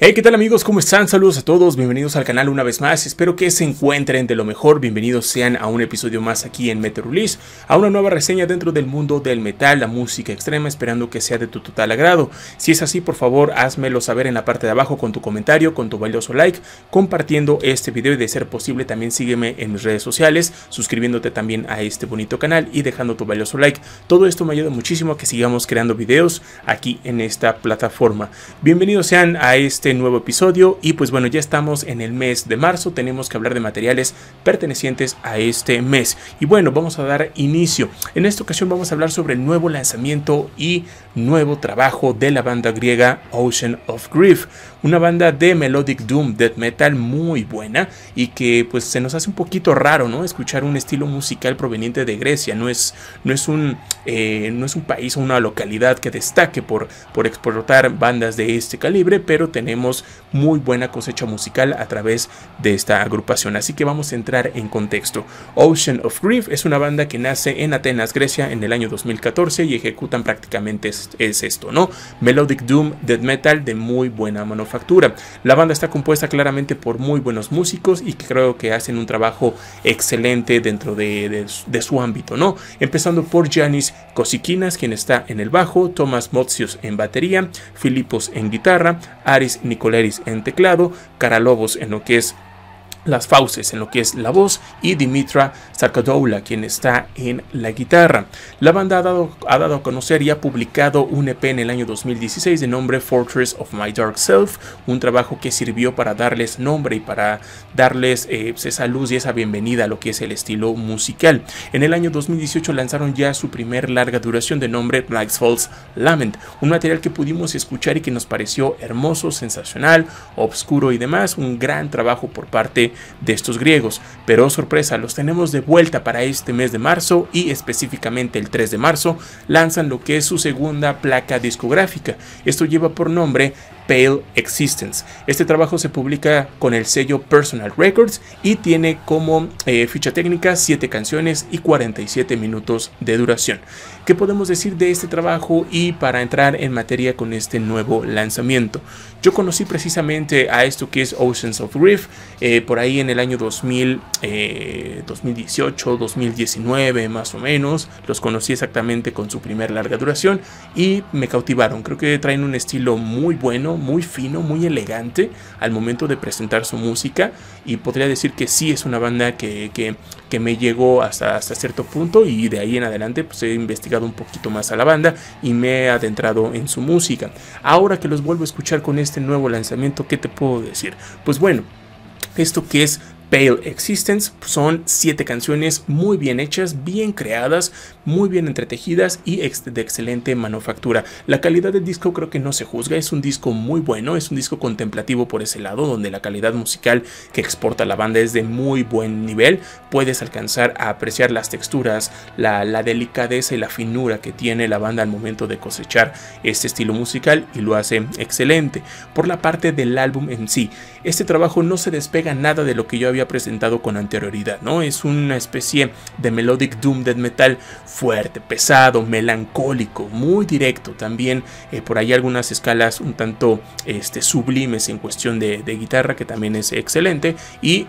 Hey, ¿qué tal amigos? ¿Cómo están? Saludos a todos, bienvenidos al canal una vez más, espero que se encuentren de lo mejor, bienvenidos sean a un episodio más aquí en Metal Release, a una nueva reseña dentro del mundo del metal, la música extrema, esperando que sea de tu total agrado. Si es así, por favor, házmelo saber en la parte de abajo con tu comentario, con tu valioso like, compartiendo este video y de ser posible también sígueme en mis redes sociales, suscribiéndote también a este bonito canal y dejando tu valioso like. Todo esto me ayuda muchísimo a que sigamos creando videos aquí en esta plataforma. Bienvenidos sean a este nuevo episodio y pues bueno, ya estamos en el mes de marzo, tenemos que hablar de materiales pertenecientes a este mes y bueno, vamos a dar inicio. En esta ocasión vamos a hablar sobre el nuevo lanzamiento y nuevo trabajo de la banda griega Ocean of Grief, una banda de melodic doom death metal muy buena y que pues se nos hace un poquito raro, ¿no? Escuchar un estilo musical proveniente de Grecia, no es un país o una localidad que destaque por explotar bandas de este calibre, pero tenemos muy buena cosecha musical a través de esta agrupación, así que vamos a entrar en contexto. Ocean of Grief es una banda que nace en Atenas, Grecia, en el año 2014 y ejecutan prácticamente es esto, ¿no? Melodic doom death metal de muy buena manufactura. La banda está compuesta claramente por muy buenos músicos y creo que hacen un trabajo excelente dentro de su ámbito, ¿no? Empezando por Giannis Koskinas, quien está en el bajo, Thomas Motzius en batería, Filipos en guitarra, Aris Nicoleris en teclado, Caralobos en lo que es las fauces, en lo que es la voz, y Dimitra Sarkadoula, quien está en la guitarra. La banda ha dado a conocer y ha publicado un EP en el año 2016 de nombre Fortress of My Dark Self, un trabajo que sirvió para darles nombre y para darles esa luz y esa bienvenida a lo que es el estilo musical. En el año 2018 lanzaron ya su primer larga duración de nombre Black Falls Lament, un material que pudimos escuchar y que nos pareció hermoso, sensacional, obscuro y demás, un gran trabajo por parte de estos griegos, pero sorpresa, los tenemos de vuelta para este mes de marzo y específicamente el 3 de marzo lanzan lo que es su segunda placa discográfica. Esto lleva por nombre Pale Existence. Este trabajo se publica con el sello Personal Records y tiene como ficha técnica 7 canciones y 47 minutos de duración. ¿Qué podemos decir de este trabajo y para entrar en materia con este nuevo lanzamiento? Yo conocí precisamente a esto que es Oceans of Grief por ahí en el año 2018, 2019 más o menos. Los conocí exactamente con su primer larga duración y me cautivaron. Creo que traen un estilo muy bueno, muy fino, muy elegante al momento de presentar su música y podría decir que sí es una banda que me llegó hasta cierto punto y de ahí en adelante pues he investigado un poquito más a la banda y me he adentrado en su música. Ahora que los vuelvo a escuchar con este nuevo lanzamiento, ¿qué te puedo decir? Pues bueno, esto que es Pale Existence son 7 canciones muy bien hechas, bien creadas, muy bien entretejidas y de excelente manufactura. La calidad del disco creo que no se juzga, es un disco muy bueno, es un disco contemplativo por ese lado, donde la calidad musical que exporta la banda es de muy buen nivel. Puedes alcanzar a apreciar las texturas, la delicadeza y la finura que tiene la banda al momento de cosechar este estilo musical y lo hace excelente. Por la parte del álbum en sí, este trabajo no se despega nada de lo que yo había presentado con anterioridad, ¿no? Es una especie de melodic doom death metal fuerte, pesado, melancólico, muy directo, también por ahí algunas escalas un tanto sublimes en cuestión de guitarra, que también es excelente y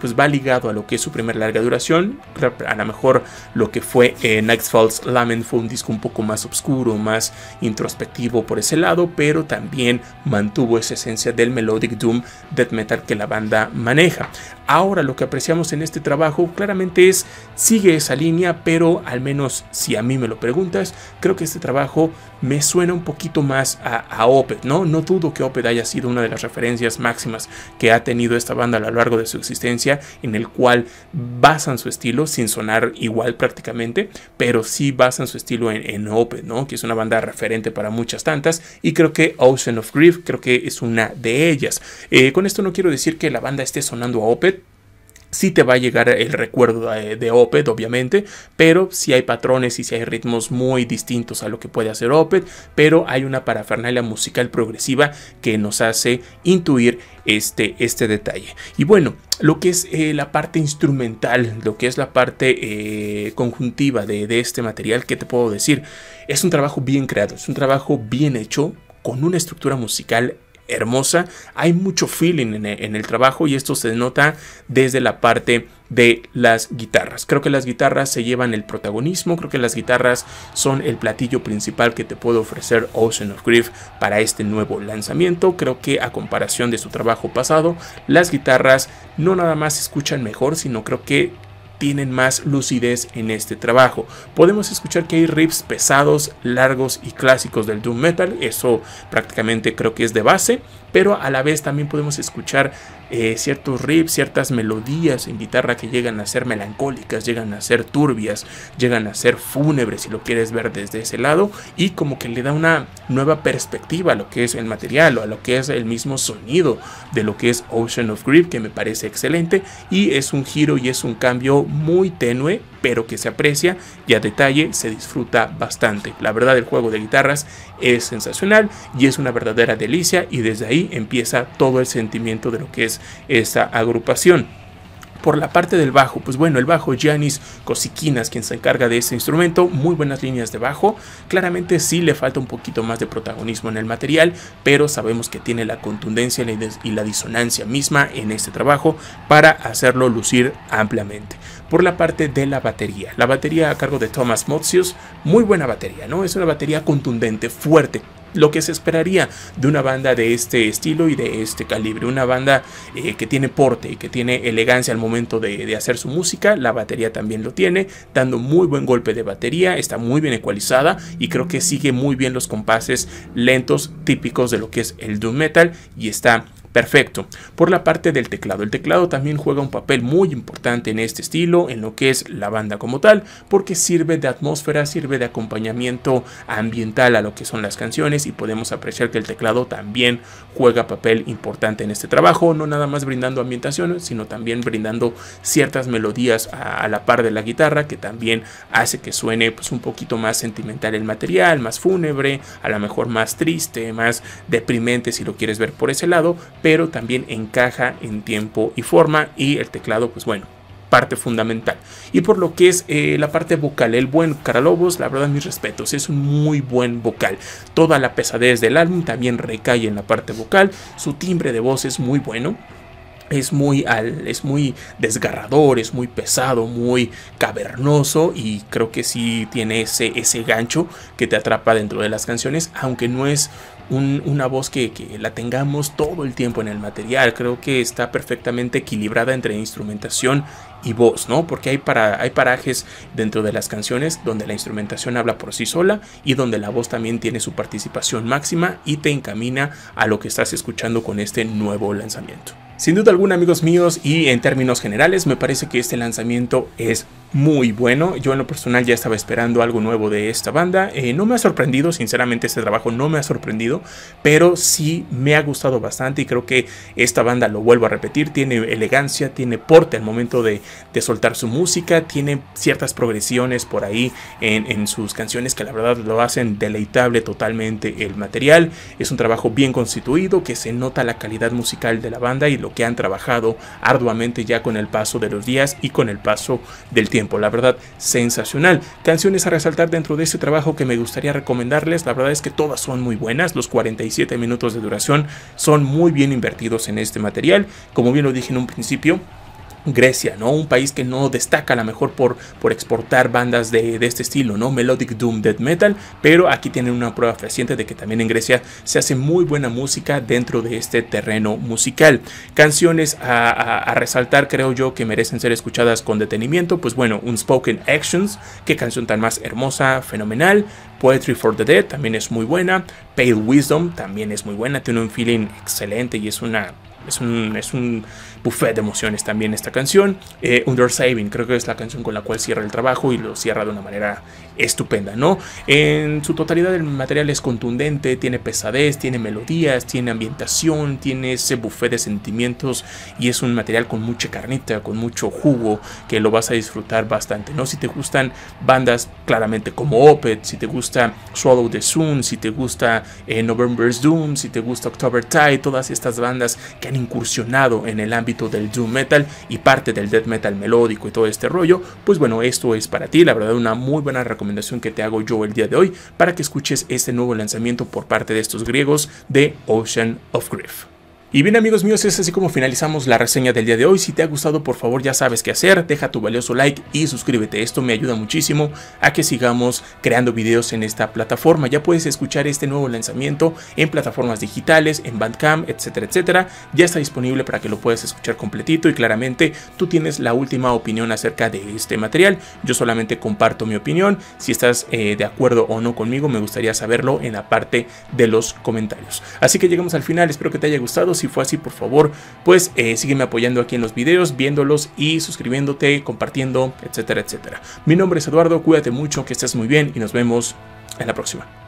pues va ligado a lo que es su primer larga duración. A lo mejor lo que fue Night Falls Lament fue un disco un poco más oscuro, más introspectivo por ese lado, pero también mantuvo esa esencia del melodic doom death metal que la banda maneja. Ahora lo que apreciamos en este trabajo claramente sigue esa línea, pero al menos si a mí me lo preguntas, creo que este trabajo me suena un poquito más a Opeth, ¿no? No dudo que Opeth haya sido una de las referencias máximas que ha tenido esta banda a lo largo de su existencia, en el cual basan su estilo sin sonar igual prácticamente, pero sí basan su estilo en Opeth, ¿no? Que es una banda referente para muchas tantas y creo que Ocean of Grief creo que es una de ellas. Con esto no quiero decir que la banda esté sonando a Opeth. Sí te va a llegar el recuerdo de Opeth, obviamente, pero sí hay patrones y sí hay ritmos muy distintos a lo que puede hacer Opeth, pero hay una parafernalia musical progresiva que nos hace intuir este detalle. Y bueno, lo que es la parte instrumental, lo que es la parte conjuntiva de este material, ¿qué te puedo decir? Es un trabajo bien creado, es un trabajo bien hecho, con una estructura musical hermosa. Hay mucho feeling en el trabajo y esto se nota desde la parte de las guitarras. Creo que las guitarras se llevan el protagonismo, creo que las guitarras son el platillo principal que te puede ofrecer Ocean of Grief para este nuevo lanzamiento. Creo que a comparación de su trabajo pasado, las guitarras no nada más se escuchan mejor, sino creo que tienen más lucidez en este trabajo. Podemos escuchar que hay riffs pesados, largos y clásicos del doom metal, eso prácticamente creo que es de base, pero a la vez también podemos escuchar ciertos riffs, ciertas melodías en guitarra que llegan a ser melancólicas, llegan a ser turbias, llegan a ser fúnebres si lo quieres ver desde ese lado, y como que le da una nueva perspectiva a lo que es el material o a lo que es el mismo sonido de lo que es Ocean of Grief, que me parece excelente y es un giro y es un cambio muy tenue, pero que se aprecia y a detalle se disfruta bastante. La verdad, el juego de guitarras es sensacional y es una verdadera delicia, y desde ahí empieza todo el sentimiento de lo que es esta agrupación. Por la parte del bajo, pues bueno, el bajo Giannis Koskinas, quien se encarga de este instrumento, muy buenas líneas de bajo. Claramente sí le falta un poquito más de protagonismo en el material, pero sabemos que tiene la contundencia y la disonancia misma en este trabajo para hacerlo lucir ampliamente. Por la parte de la batería a cargo de Thomas Motzius, muy buena batería, ¿no? Es una batería contundente, fuerte. Lo que se esperaría de una banda de este estilo y de este calibre, una banda que tiene porte y que tiene elegancia al momento de hacer su música. La batería también lo tiene, dando muy buen golpe de batería, está muy bien ecualizada y creo que sigue muy bien los compases lentos típicos de lo que es el doom metal y está perfecto. Por la parte del teclado, el teclado también juega un papel muy importante en este estilo, en lo que es la banda como tal, porque sirve de atmósfera, sirve de acompañamiento ambiental a lo que son las canciones y podemos apreciar que el teclado también juega papel importante en este trabajo, no nada más brindando ambientación, sino también brindando ciertas melodías a la par de la guitarra, que también hace que suene pues un poquito más sentimental el material, más fúnebre, a lo mejor más triste, más deprimente si lo quieres ver por ese lado, pero también encaja en tiempo y forma, y el teclado, pues bueno, parte fundamental. Y por lo que es la parte vocal, el buen Caralobos, la verdad mis respetos, es un muy buen vocal. Toda la pesadez del álbum también recae en la parte vocal, su timbre de voz es muy bueno. Es muy desgarrador, es muy pesado, muy cavernoso, y creo que sí tiene ese gancho que te atrapa dentro de las canciones, aunque no es una voz que la tengamos todo el tiempo en el material. Creo que está perfectamente equilibrada entre instrumentación y voz, ¿no? Porque hay parajes dentro de las canciones donde la instrumentación habla por sí sola y donde la voz también tiene su participación máxima y te encamina a lo que estás escuchando con este nuevo lanzamiento. Sin duda alguna, amigos míos, y en términos generales, me parece que este lanzamiento es muy bueno. Yo en lo personal ya estaba esperando algo nuevo de esta banda. No me ha sorprendido, sinceramente este trabajo no me ha sorprendido, pero sí me ha gustado bastante y creo que esta banda, lo vuelvo a repetir, tiene elegancia, tiene porte al momento de soltar su música, tiene ciertas progresiones por ahí en sus canciones que la verdad lo hacen deleitable totalmente el material. Es un trabajo bien constituido, que se nota la calidad musical de la banda y lo que han trabajado arduamente ya con el paso de los días y con el paso del tiempo. La verdad, sensacional. Canciones a resaltar dentro de este trabajo que me gustaría recomendarles, la verdad es que todas son muy buenas. Los 47 minutos de duración son muy bien invertidos en este material. Como bien lo dije en un principio, Grecia, ¿no? Un país que no destaca a lo mejor por exportar bandas de este estilo, ¿no? Melodic Doom, Death Metal, pero aquí tienen una prueba fehaciente de que también en Grecia se hace muy buena música dentro de este terreno musical. Canciones a resaltar, creo yo, que merecen ser escuchadas con detenimiento, pues bueno, Unspoken Actions, qué canción tan más hermosa, fenomenal. Poetry for the Dead también es muy buena. Pale Wisdom también es muy buena, tiene un feeling excelente y es un buffet de emociones también esta canción. Undersaving, creo que es la canción con la cual cierra el trabajo y lo cierra de una manera estupenda, ¿no? En su totalidad el material es contundente, tiene pesadez, tiene melodías, tiene ambientación, tiene ese buffet de sentimientos y es un material con mucha carnita, con mucho jugo, que lo vas a disfrutar bastante, ¿no? Si te gustan bandas claramente como Opeth, si te gusta Swallow the Sun, si te gusta November's Doom, si te gusta October Tide, todas estas bandas que habían incursionado en el ámbito del doom metal y parte del death metal melódico y todo este rollo, pues bueno, esto es para ti, la verdad una muy buena recomendación que te hago yo el día de hoy para que escuches este nuevo lanzamiento por parte de estos griegos de Ocean of Grief. Y bien amigos míos, es así como finalizamos la reseña del día de hoy. Si te ha gustado, por favor ya sabes qué hacer, deja tu valioso like y suscríbete, esto me ayuda muchísimo a que sigamos creando videos en esta plataforma. Ya puedes escuchar este nuevo lanzamiento en plataformas digitales, en Bandcamp, etcétera, etcétera. Ya está disponible para que lo puedas escuchar completito y claramente tú tienes la última opinión acerca de este material. Yo solamente comparto mi opinión, si estás de acuerdo o no conmigo me gustaría saberlo en la parte de los comentarios. Así que llegamos al final, espero que te haya gustado. Si fue así, por favor, pues sígueme apoyando aquí en los videos, viéndolos y suscribiéndote, compartiendo, etcétera, etcétera. Mi nombre es Eduardo, cuídate mucho, que estés muy bien y nos vemos en la próxima.